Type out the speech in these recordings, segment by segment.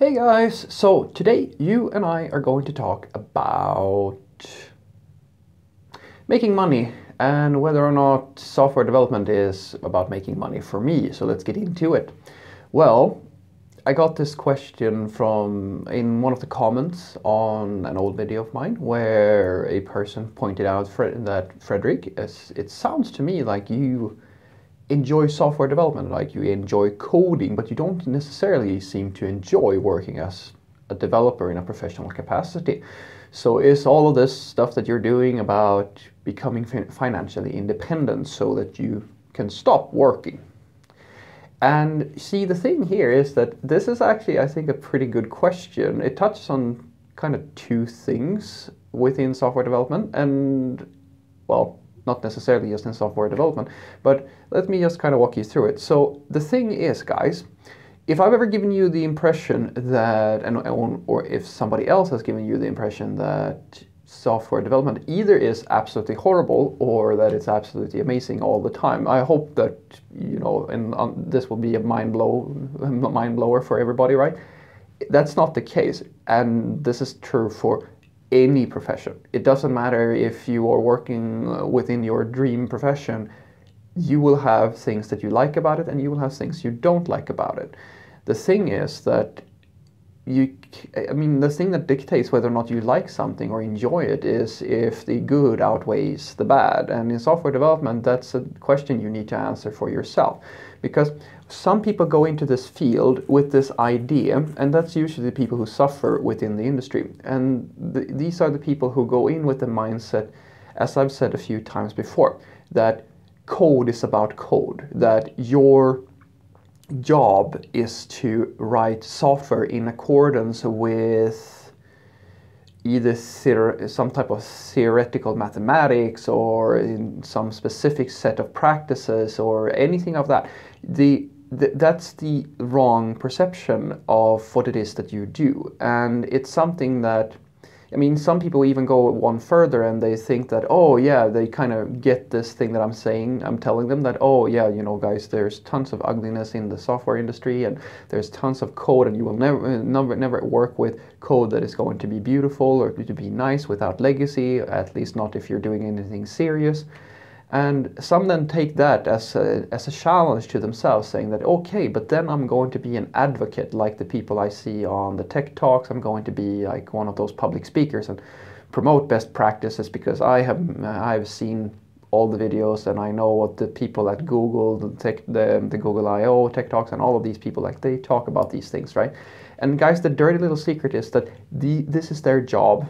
Hey guys, so today you and I are going to talk about making money and whether or not software development is about making money for me. So let's get into it. Well, I got this question in one of the comments on an old video of mine where a person pointed out that Fredrik, it sounds to me like you enjoy software development, like you enjoy coding, but you don't necessarily seem to enjoy working as a developer in a professional capacity. So is all of this stuff that you're doing about becoming financially independent so that you can stop working? And see, the thing here is that this is actually, I think, a pretty good question. It touches on kind of two things within software development and, well, not necessarily just in software development, but let me just kind of walk you through it. So the thing is, guys, if I've ever given you the impression that, or if somebody else has given you the impression that software development either is absolutely horrible or that it's absolutely amazing all the time, I hope that, you know, and this will be a mind blower for everybody, right? That's not the case, and this is true for any profession. It doesn't matter if you are working within your dream profession, you will have things that you like about it and you will have things you don't like about it. The thing is that the thing that dictates whether or not you like something or enjoy it is if the good outweighs the bad. And in software development, that's a question you need to answer for yourself. Because some people go into this field with this idea, and that's usually the people who suffer within the industry. And these are the people who go in with the mindset, as I've said a few times before, that code is about code, that your job is to write software in accordance with either some type of theoretical mathematics or in some specific set of practices or anything of that. That's the wrong perception of what it is that you do. And it's something that, I mean, some people even go one further and they think that, oh yeah, they kind of get this thing that I'm saying, I'm telling them that, oh yeah, you know, guys, there's tons of ugliness in the software industry and there's tons of code and you will never work with code that is going to be beautiful or to be nice without legacy, at least not if you're doing anything serious. And some then take that as a challenge to themselves, saying that, okay, but then I'm going to be an advocate like the people I see on the tech talks. I'm going to be like one of those public speakers and promote best practices because I've seen all the videos and I know what the people at Google, the Google I.O. tech talks and all of these people, like, they talk about these things, right? And guys, the dirty little secret is that this is their job.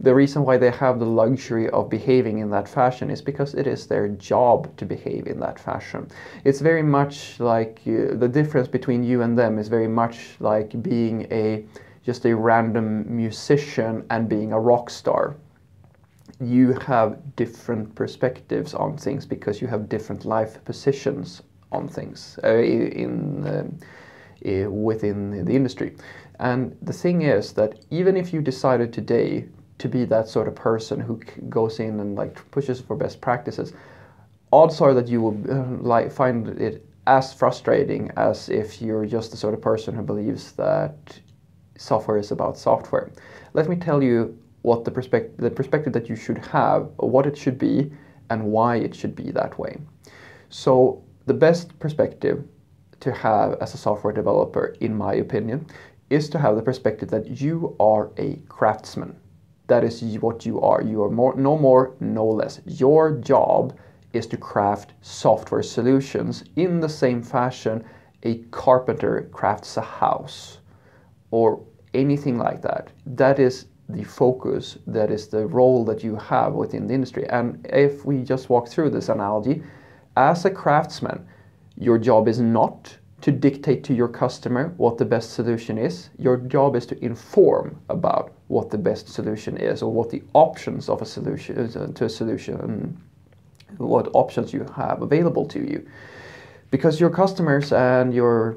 The reason why they have the luxury of behaving in that fashion is because it is their job to behave in that fashion. It's very much like the difference between you and them is very much like being just a random musician and being a rock star. You have different perspectives on things because you have different life positions on things within the industry. And the thing is that even if you decided today to be that sort of person who goes in and like pushes for best practices, odds are that you will find it as frustrating as if you're just the sort of person who believes that software is about software. Let me tell you what the perspective that you should have, what it should be, and why it should be that way. So the best perspective to have as a software developer, in my opinion, is to have the perspective that you are a craftsman. That is what you are. You are no more, no less. Your job is to craft software solutions in the same fashion a carpenter crafts a house or anything like that. That is the focus. That is the role that you have within the industry. And if we just walk through this analogy, as a craftsman, your job is not to dictate to your customer what the best solution is. Your job is to inform about what the best solution is or what the options of a solution is what options you have available to you. Because your customers and your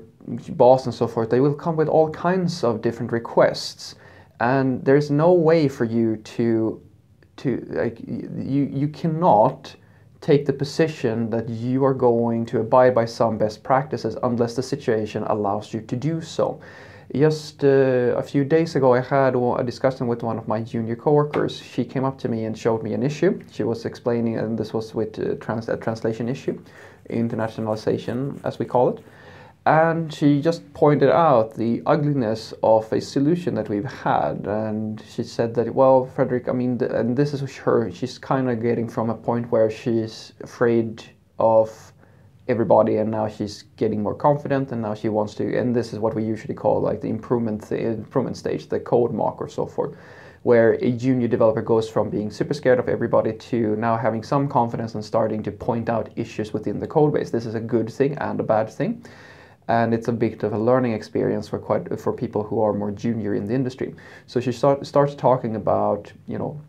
boss and so forth, they will come with all kinds of different requests, and there's no way for you you cannot take the position that you are going to abide by some best practices unless the situation allows you to do so. Just a few days ago, I had a discussion with one of my junior coworkers. She came up to me and showed me an issue. She was explaining, and this was with a translation issue, internationalization as we call it. And she just pointed out the ugliness of a solution that we've had. And she said that, well, Fredrik, I mean, and this is her, she's kind of getting from a point where she's afraid of everybody, and now she's getting more confident, and now she wants to, and this is what we usually call like the improvement stage, the code mock or so forth, where a junior developer goes from being super scared of everybody to now having some confidence and starting to point out issues within the code base. This is a good thing and a bad thing. And it's a bit of a learning experience for people who are more junior in the industry. So she starts talking about, you know,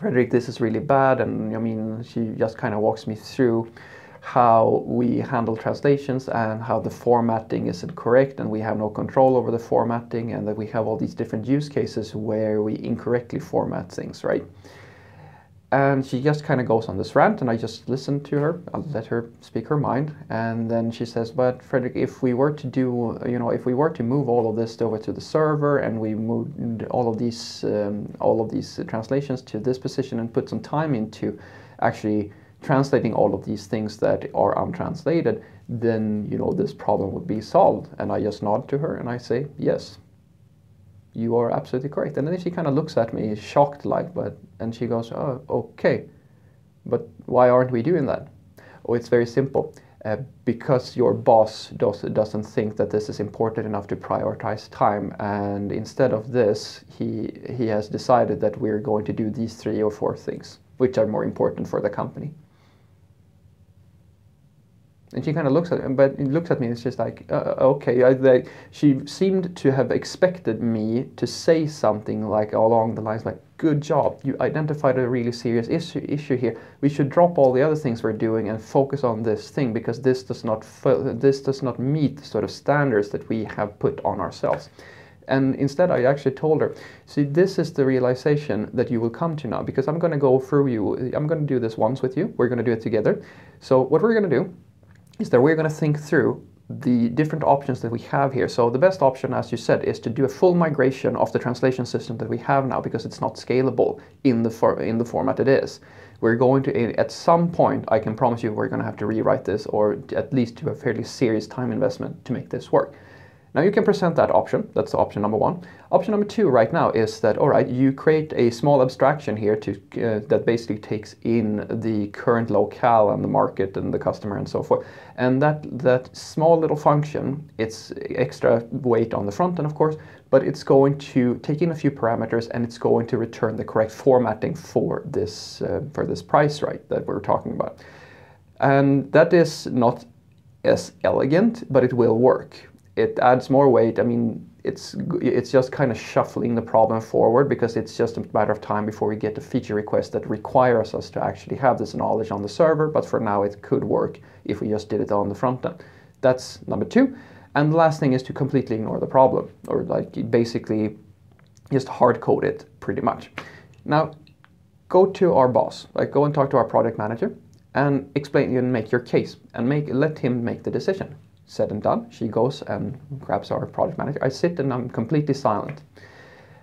Fredrik, this is really bad, and I mean, she just kind of walks me through how we handle translations and how the formatting isn't correct, and we have no control over the formatting, and that we have all these different use cases where we incorrectly format things, right? And she just kind of goes on this rant, and I just listen to her. I let her speak her mind, and then she says, "But Fredrik, if we were to do, you know, if we were to move all of this over to the server, and we moved all of these translations to this position, and put some time into actually translating all of these things that are untranslated, then you know this problem would be solved." And I just nod to her, and I say, "Yes, you are absolutely correct." And then she kind of looks at me, shocked like, and she goes, "Oh, okay, but why aren't we doing that?" "Oh, it's very simple. Because your boss doesn't think that this is important enough to prioritize time, and instead of this, he has decided that we're going to do these 3 or 4 things, which are more important for the company." And she kind of looks at me, and she's like, "Okay." She seemed to have expected me to say something like along the lines like, "Good job, you identified a really serious issue here. We should drop all the other things we're doing and focus on this thing, because this does not meet the sort of standards that we have put on ourselves." And instead, I actually told her, "See, this is the realization that you will come to now, because I'm going to go through you. I'm going to do this once with you. We're going to do it together. So what we're going to do is that we're going to think through the different options that we have here. So the best option, as you said, is to do a full migration of the translation system that we have now, because it's not scalable in the format it is. We're going to, at some point, I can promise you, we're going to have to rewrite this, or at least do a fairly serious time investment to make this work. Now you can present that option." That's option number 1. Option number 2 right now is that, all right, you create a small abstraction here to that basically takes in the current locale and the market and the customer and so forth. And that small little function, it's extra weight on the front end, of course, but it's going to take in a few parameters, and it's going to return the correct formatting for this price, right, that we're talking about. And that is not as elegant, but it will work. It adds more weight. I mean, it's just kind of shuffling the problem forward, because it's just a matter of time before we get a feature request that requires us to actually have this knowledge on the server, but for now it could work if we just did it on the front end. That's number 2. And the last thing is to completely ignore the problem, or like basically just hard code it pretty much. Now go to our boss, like go and talk to our product manager and explain and make your case and let him make the decision. Said and done, she goes and grabs our product manager. I sit and I'm completely silent.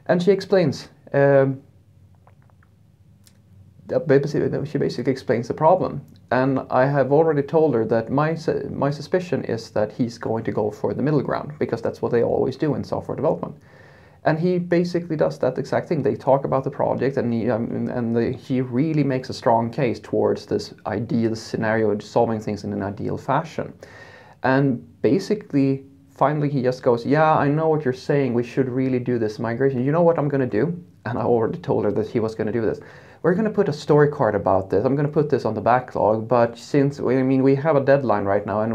And she explains, she basically explains the problem. And I have already told her that my suspicion is that he's going to go for the middle ground, because that's what they always do in software development. And he basically does that exact thing. They talk about the project, and he really makes a strong case towards this ideal scenario, solving things in an ideal fashion. And basically, finally, he just goes, "Yeah, I know what you're saying. We should really do this migration. You know what I'm going to do?" And I already told her that he was going to do this. "We're going to put a story card about this. I'm going to put this on the backlog. But since, I mean, we have a deadline right now, and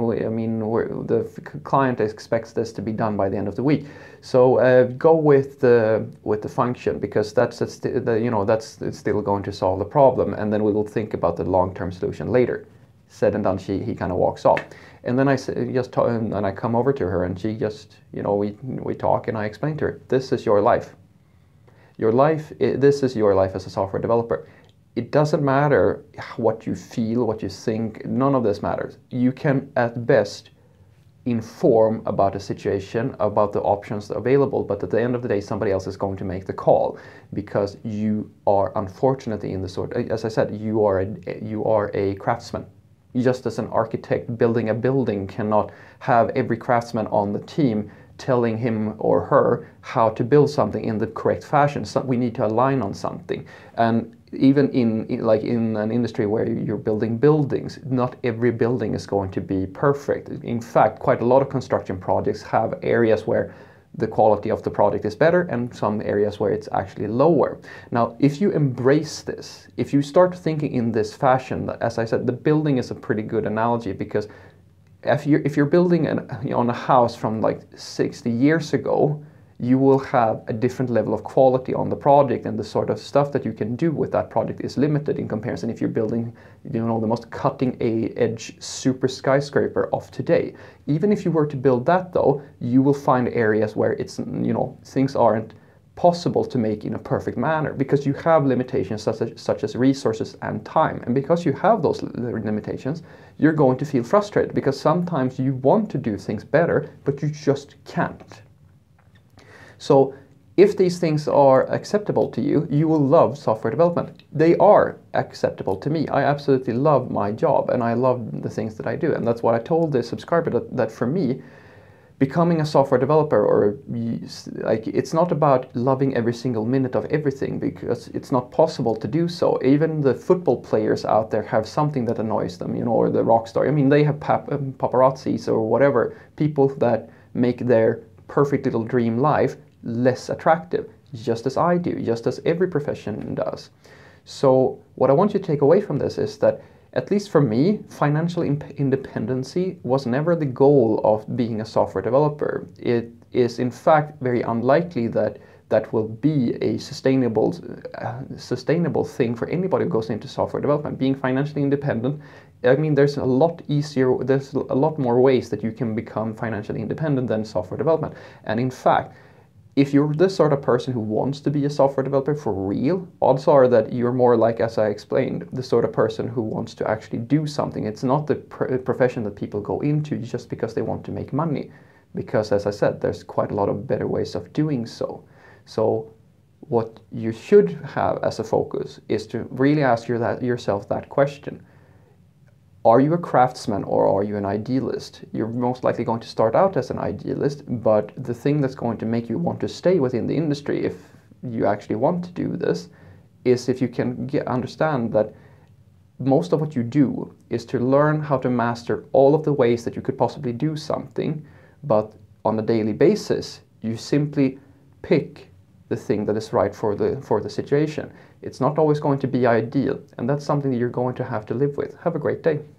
the client expects this to be done by the end of the week. So go with the function, because that's still going to solve the problem. And then we will think about the long-term solution later." Said and done, he kind of walks off. And then I come over to her, and she just, you know, we talk, and I explain to her, "This is your life. This is your life as a software developer. It doesn't matter what you feel, what you think. None of this matters. You can at best inform about the situation, about the options available, but at the end of the day somebody else is going to make the call, because you are unfortunately in the sort, as I said, you are a craftsman. Just as an architect building a building cannot have every craftsman on the team telling him or her how to build something in the correct fashion. So we need to align on something. And even in an industry where you're building buildings, not every building is going to be perfect. In fact, quite a lot of construction projects have areas where the quality of the product is better and some areas where it's actually lower. Now, if you embrace this, if you start thinking in this fashion, as I said, the building is a pretty good analogy, because if you're building on a house from like 60 years ago, you will have a different level of quality on the project, and the sort of stuff that you can do with that project is limited in comparison if you're building, the most cutting-edge super skyscraper of today. Even if you were to build that, though, you will find areas where it's, things aren't possible to make in a perfect manner, because you have limitations such as resources and time. And because you have those limitations, you're going to feel frustrated, because sometimes you want to do things better, but you just can't. So if these things are acceptable to you, you will love software development. They are acceptable to me. I absolutely love my job, and I love the things that I do. And that's what I told the subscriber, that for me, becoming a software developer, or like, it's not about loving every single minute of everything, because it's not possible to do so. Even the football players out there have something that annoys them, or the rock star. I mean, they have paparazzis or whatever, people that make their perfect little dream life less attractive, just as I do, just as every profession does. So what I want you to take away from this is that, at least for me, financial independency was never the goal of being a software developer. It is in fact very unlikely that that will be a sustainable thing for anybody who goes into software development. Being financially independent, I mean, there's a lot more ways that you can become financially independent than software development. And in fact, if you're the sort of person who wants to be a software developer for real, odds are that you're more like, as I explained, the sort of person who wants to actually do something. It's not the profession that people go into just because they want to make money, because, as I said, there's quite a lot of better ways of doing so. So what you should have as a focus is to really ask yourself that question. Are you a craftsman, or are you an idealist? You're most likely going to start out as an idealist, but the thing that's going to make you want to stay within the industry, if you actually want to do this, is if you can understand that most of what you do is to learn how to master all of the ways that you could possibly do something, but on a daily basis, you simply pick the thing that is right for the situation. It's not always going to be ideal, and that's something that you're going to have to live with. Have a great day.